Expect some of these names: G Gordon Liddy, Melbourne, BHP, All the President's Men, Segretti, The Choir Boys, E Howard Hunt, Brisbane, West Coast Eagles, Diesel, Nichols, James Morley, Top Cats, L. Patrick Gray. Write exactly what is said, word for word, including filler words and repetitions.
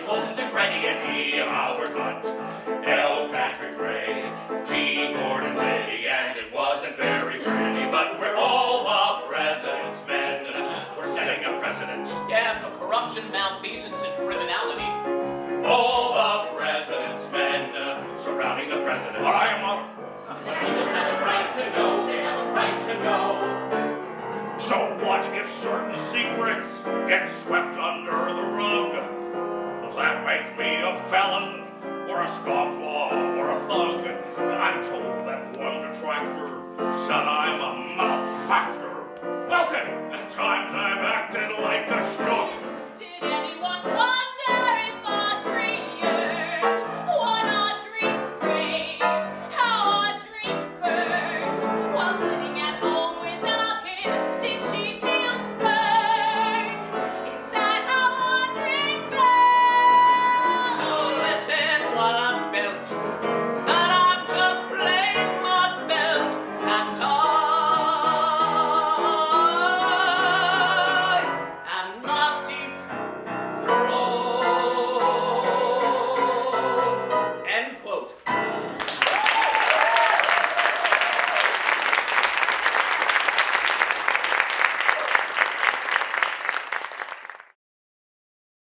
Nichols, and Segretti, and E Howard Hunt, L. Patrick Gray, G Gordon Liddy, and it wasn't very pretty, but we're all the President's Men. We're setting a precedent. Yeah, for corruption, malfeasance, and criminality. All the President's Men, surrounding the President. Well, I am out. They have a right to know, they have a right to know. So what if certain secrets get swept under the rug? Does that make me a felon, or a scofflaw, or a thug? I'm told that one detractor said I'm a malefactor. Okay, at times I've acted like a schnook. Did anyone want?